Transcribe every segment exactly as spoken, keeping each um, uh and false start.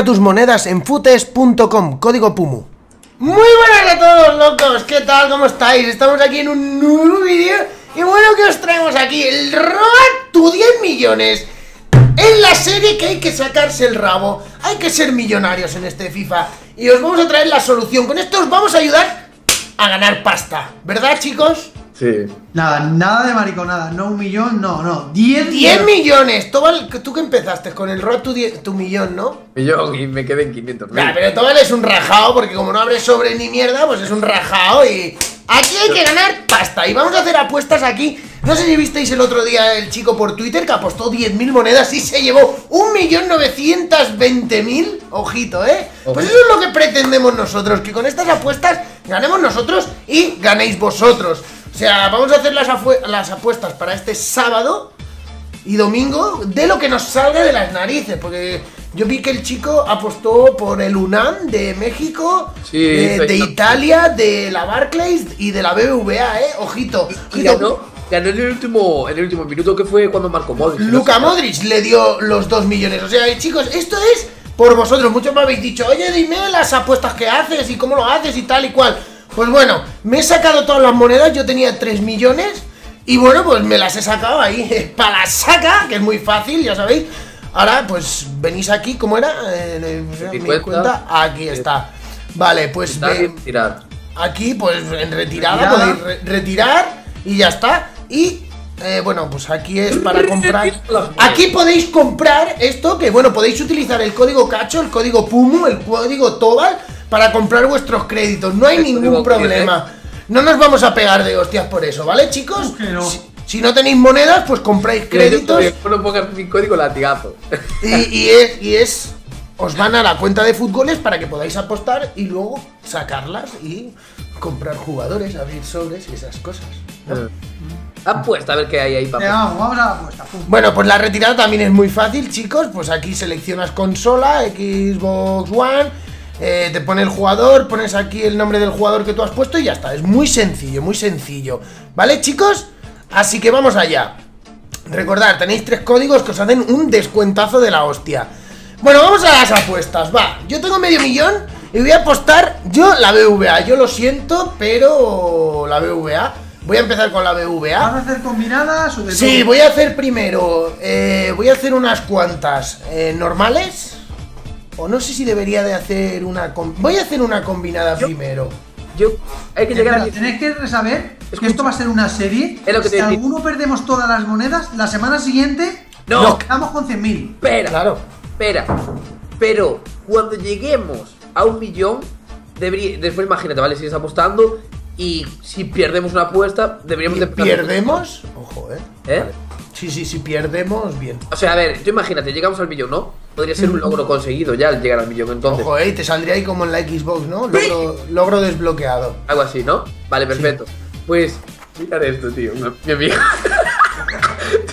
Compra tus monedas en futes punto com, código PUMU. Muy buenas a todos, locos. ¿Qué tal? ¿Cómo estáis? Estamos aquí en un nuevo vídeo. Y bueno, que os traemos aquí el ROAD tu diez millones. En la serie que hay que sacarse el rabo. Hay que ser millonarios en este FIFA. Y os vamos a traer la solución. Con esto os vamos a ayudar a ganar pasta, ¿verdad, chicos? Sí. Nada, nada de mariconada, no un millón, no, no, diez millones. millones. Tobal, tú que empezaste con el ROAD tu, tu millón, ¿no? Millón y me quedé en quinientos mil. Claro, pero Tobal es un rajao porque como no abre sobre ni mierda, pues es un rajao y aquí hay que ganar pasta. Y vamos a hacer apuestas aquí. No sé si visteis el otro día el chico por Twitter que apostó diez mil monedas y se llevó un millón novecientos veinte mil. Ojito, ¿eh? Ojo. Pues eso es lo que pretendemos nosotros, que con estas apuestas ganemos nosotros y ganéis vosotros. O sea, vamos a hacer las, las apuestas para este sábado y domingo de lo que nos salga de las narices. Porque yo vi que el chico apostó por el UNAM de México, sí, de, de Italia, de la Barclays y de la B B V A, ¿eh? Ojito. Y ganó, ganó en, el último, en el último minuto, que fue cuando marcó Modric. Luka Modric le dio los dos millones. O sea, eh, chicos, esto es por vosotros. Muchos me habéis dicho, oye, dime las apuestas que haces y cómo lo haces y tal y cual. Pues bueno, me he sacado todas las monedas, yo tenía tres millones y bueno, pues me las he sacado ahí, para la saca, que es muy fácil, ya sabéis. Ahora pues venís aquí, ¿cómo era? Eh, me cuenta. cuenta, aquí está. Vale, pues ven, aquí pues en retirada, retirada. podéis re retirar y ya está. Y eh, bueno, pues aquí es para comprar, aquí podéis comprar esto, que bueno, podéis utilizar el código Cacho, el código PUMU, el código Tobal, para comprar vuestros créditos, no hay ningún problema. No nos vamos a pegar de hostias por eso, ¿vale, chicos? No. Si, si no tenéis monedas, pues compráis créditos. Solo pongas mi código latigazo. Y, y, es, y es... Os van a la cuenta de futgoles para que podáis apostar y luego sacarlas y comprar jugadores, abrir sobres y esas cosas, ¿no? Apuesta, a ver qué hay ahí, papá. Vamos, vamos a la apuesta. Bueno, pues la retirada también es muy fácil, chicos. Pues aquí seleccionas consola, Xbox One... Eh, te pone el jugador, pones aquí el nombre del jugador que tú has puesto y ya está. Es muy sencillo, muy sencillo. ¿Vale, chicos? Así que vamos allá. Recordad, tenéis tres códigos que os hacen un descuentazo de la hostia. Bueno, vamos a las apuestas, va. Yo tengo medio millón y voy a apostar yo la B V A. Yo lo siento, pero la B V A. Voy a empezar con la B V A. ¿Vas a hacer combinadas o de todo? Sí, voy a hacer primero, eh, voy a hacer unas cuantas eh, normales. O no sé si debería de hacer una... Voy a hacer una combinada yo, primero. Yo... Hay que llegar a... Tenéis que saber que esto va a ser una serie. Es lo que si alguno decir. perdemos todas las monedas, la semana siguiente no. nos quedamos con cien mil. Espera, claro. espera. Pero cuando lleguemos a un millón, debería... después imagínate, ¿vale? Si estás apostando y si pierdemos una apuesta, deberíamos... Si de pierdemos... Ojo, ¿eh? ¿Eh? Vale. Sí, sí, si pierdemos, bien. O sea, a ver, tú imagínate, llegamos al millón, ¿no? Podría ser un logro conseguido ya al llegar al millón, entonces. Ojo, eh, te saldría ahí como en la Xbox, ¿no? Logro, logro desbloqueado. Algo así, ¿no? Vale, perfecto. Sí. Pues, mirad esto, tío. Mi amigo.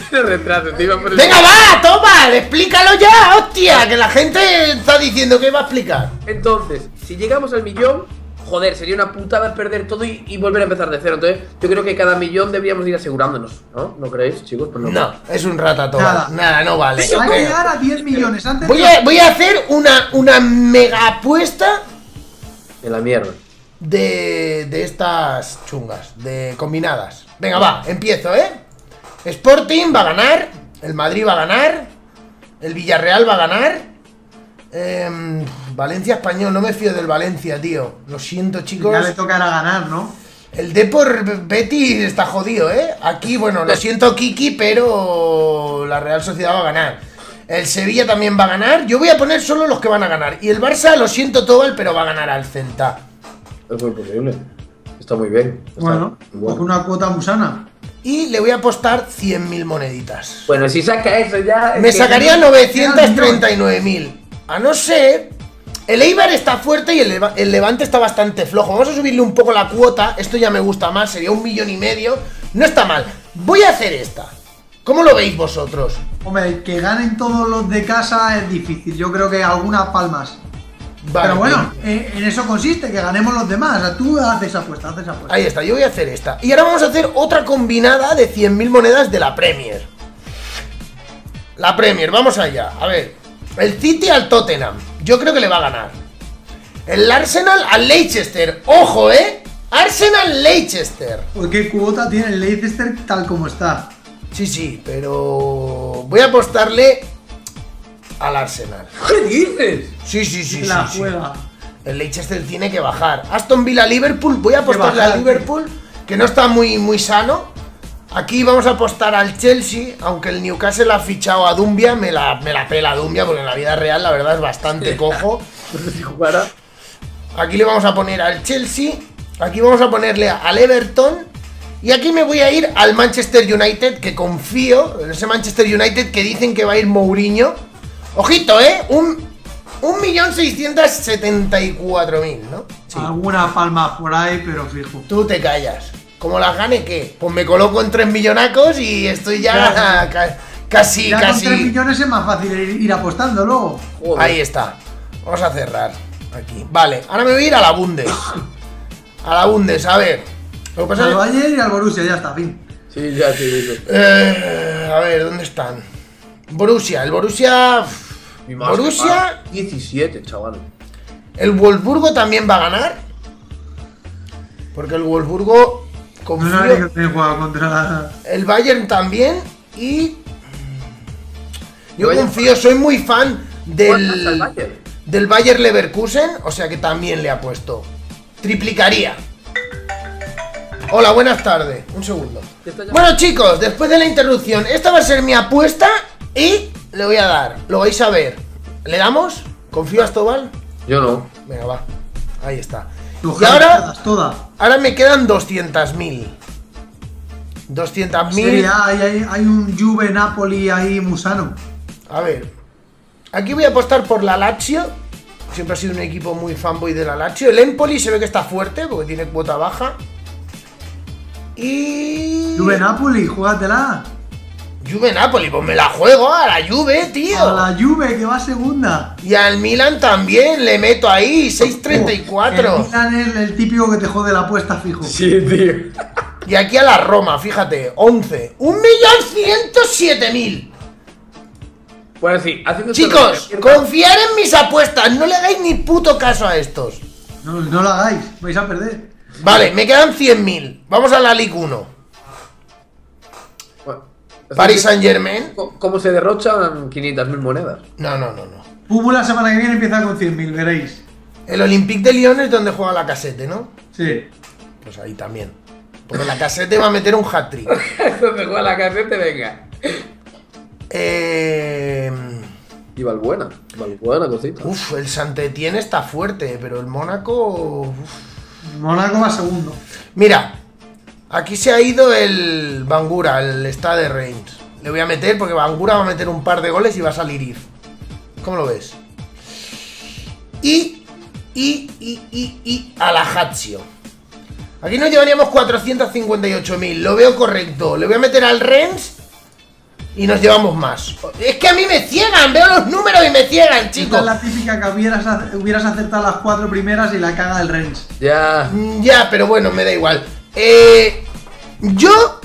Tiene retraso, te iba por el... ¡Venga, va! ¡Toma! ¡Explícalo ya! ¡Hostia! Que la gente está diciendo que va a explicar. Entonces, si llegamos al millón, joder, sería una putada perder todo y, y volver a empezar de cero. Entonces, yo creo que cada millón deberíamos ir asegurándonos, ¿no? ¿No creéis, chicos? Pues no, no es un ratatoa. Nada. Nada, no vale. Hay que llegar a diez millones antes. Voy a, voy a hacer una, una mega apuesta. De la mierda. De, de estas chungas, de combinadas. Venga, va, empiezo, ¿eh? Sporting va a ganar. El Madrid va a ganar. El Villarreal va a ganar. Eh, Valencia Español, no me fío del Valencia, tío. Lo siento, chicos. Ya le tocará ganar, ¿no? El Depor Betis está jodido, ¿eh? Aquí, bueno, lo siento, Kiki, pero la Real Sociedad va a ganar. El Sevilla también va a ganar. Yo voy a poner solo los que van a ganar. Y el Barça, lo siento, Tobal, pero va a ganar al Celta. Es muy posible. Está muy bien. Está bueno, con bueno. una cuota musana. Y le voy a apostar cien mil moneditas. Bueno, si saca eso ya... Me sacaría novecientos treinta y nueve mil. A no ser... El Eibar está fuerte y el, el Levante está bastante flojo. Vamos a subirle un poco la cuota. Esto ya me gusta más, sería un millón y medio. No está mal. Voy a hacer esta. ¿Cómo lo veis vosotros? Hombre, que ganen todos los de casa es difícil. Yo creo que algunas palmas. Vale, pero bueno, eh, en eso consiste, que ganemos los demás. O sea, tú haces apuesta, haces apuesta. Ahí está, yo voy a hacer esta. Y ahora vamos a hacer otra combinada de cien mil monedas de la Premier. La Premier, vamos allá. A ver... El City al Tottenham. Yo creo que le va a ganar el Arsenal al Leicester. ¡Ojo, eh! Arsenal-Leicester. Porque cuota tiene el Leicester tal como está. Sí, sí, pero voy a apostarle al Arsenal. ¿Qué dices? Sí, sí, sí. La sí, juega. Sí. El Leicester tiene que bajar. Aston Villa-Liverpool. Voy a apostarle bajar, al Liverpool, tío, que no está muy, muy sano. Aquí vamos a apostar al Chelsea, aunque el Newcastle ha fichado a Dumbia. Me la, me la pela Dumbia, porque en la vida real la verdad es bastante cojo. Aquí le vamos a poner al Chelsea. Aquí vamos a ponerle al Everton. Y aquí me voy a ir al Manchester United, que confío en ese Manchester United que dicen que va a ir Mourinho. Ojito, eh, un un millón seiscientos setenta y cuatro mil, ¿no? Sí. Alguna palma por ahí, pero fijo. Tú te callas. Como las gane, ¿qué? Pues me coloco en tres millonacos y estoy ya ca casi, ya casi... Con tres millones es más fácil ir apostando luego. Joder. Ahí está. Vamos a cerrar aquí. Vale, ahora me voy a ir a la Bundes. A la Bundes, a ver. Lo que pasa al es... Bayern y al Borussia, ya está, fin. Sí, ya te digo. Eh, a ver, ¿dónde están? Borussia, el Borussia... Mi Borussia... diecisiete, chaval. El Wolfsburgo también va a ganar. Porque el Wolfsburgo... Confío. El Bayern también. Y yo confío, soy muy fan del del Bayern Leverkusen, o sea que también le apuesto. Triplicaría. Hola, buenas tardes. Un segundo. Bueno, chicos, después de la interrupción, esta va a ser mi apuesta y le voy a dar. Lo vais a ver. ¿Le damos? ¿Confío a Estoval? Yo no. Venga, va. Ahí está. Y ahora, ahora me quedan doscientos mil. doscientos mil. Sí, hay, hay, hay un Juve, Napoli, ahí Musano. A ver. Aquí voy a apostar por la Lazio. Siempre ha sido un equipo muy fanboy de la Lazio. El Empoli se ve que está fuerte porque tiene cuota baja. Y... Juve, Napoli, júgatela. Juve, Napoli, pues me la juego a la Juve, tío. A la Juve, que va segunda. Y al Milan también, le meto ahí, seis treinta y cuatro. El Milan es el típico que te jode la apuesta, fijo. Sí, tío. Y aquí a la Roma, fíjate, once. un millón ciento siete mil. Bueno, sí, chicos, confiar en mis apuestas, no le hagáis ni puto caso a estos. No, no lo hagáis, vais a perder. Vale, me quedan cien mil. Vamos a la Ligue uno. Paris Saint Germain. ¿Cómo se derrochan quinientas mil monedas? No, no, no, no. P U M U la semana que viene empieza con cien mil, veréis. El Olympique de Lyon es donde juega la casete, ¿no? Sí. Pues ahí también. Porque la casete va a meter un hat-trick. Donde juega la casete, venga. Eh... Y Valbuena. Valbuena, cosita. Uf, el Saint-Étienne está fuerte, pero el Mónaco... El Mónaco va segundo. Mira... Aquí se ha ido el Vangura, el Stade Reims. Le voy a meter porque Vangura va a meter un par de goles y va a salir I F. ¿Cómo lo ves? Y, y, y, y, y a la Lazio. Aquí nos llevaríamos cuatrocientos cincuenta y ocho mil. Lo veo correcto. Le voy a meter al Reims y nos llevamos más. Es que a mí me ciegan. Veo los números y me ciegan, chicos. Esta es la típica que hubieras, hubieras acertado las cuatro primeras y la caga el Reims. Ya. Ya, pero bueno, me da igual. Eh, yo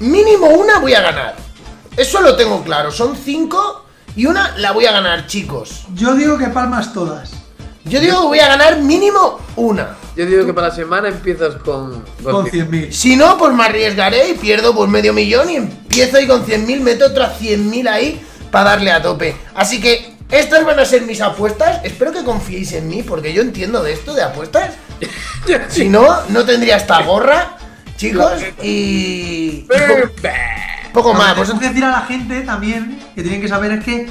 mínimo una voy a ganar. Eso lo tengo claro. Son cinco y una la voy a ganar, chicos. Yo digo que palmas todas. Yo digo que voy a ganar mínimo una. Yo digo que para la semana empiezas con... Con cien mil. Si no, pues me arriesgaré y pierdo por medio millón y empiezo ahí con cien mil. Meto otras cien mil ahí para darle a tope. Así que estas van a ser mis apuestas. Espero que confiéis en mí porque yo entiendo de esto, de apuestas. Si no, no tendría esta gorra, chicos, y... y poco, poco más. Pues tengo que decir a la gente también, que tienen que saber, es que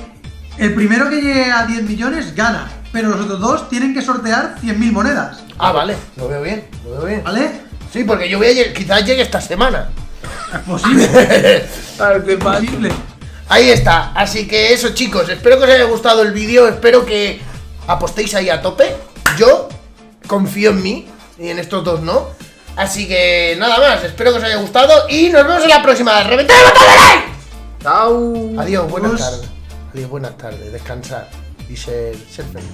el primero que llegue a diez millones gana, pero los otros dos tienen que sortear cien mil monedas. Ah, vale, lo veo bien, lo veo bien. ¿Vale? Sí, porque yo voy a llegar, quizás llegue esta semana. Es posible. Es posible. Ahí está, así que eso, chicos, espero que os haya gustado el vídeo, espero que apostéis ahí a tope. Yo... confío en mí, y en estos dos no. Así que nada más, espero que os haya gustado y nos vemos en la próxima. ¡Reventad el botón de like! ¡Chao! Adiós, buenas tardes. Adiós, buenas tardes. Descansar y ser, ser feliz.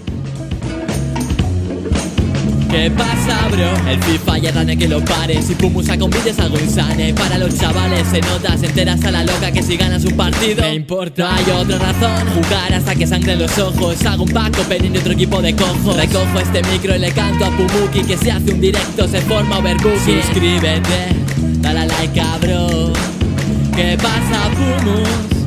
¿Qué pasa, bro? El FIFA ya gana que lo pares. Si Pumu saca un vídeo es algo insane. Para los chavales se nota, se enteras a la loca que si ganas un partido me importa. No hay otra razón, jugar hasta que sangren los ojos. Hago un pack opening de otro equipo de cojos. Recojo este micro y le canto a Pumuki que se hace un directo, se forma overbooking. Suscríbete, dale a like, cabrón. ¿Qué pasa, Pumus?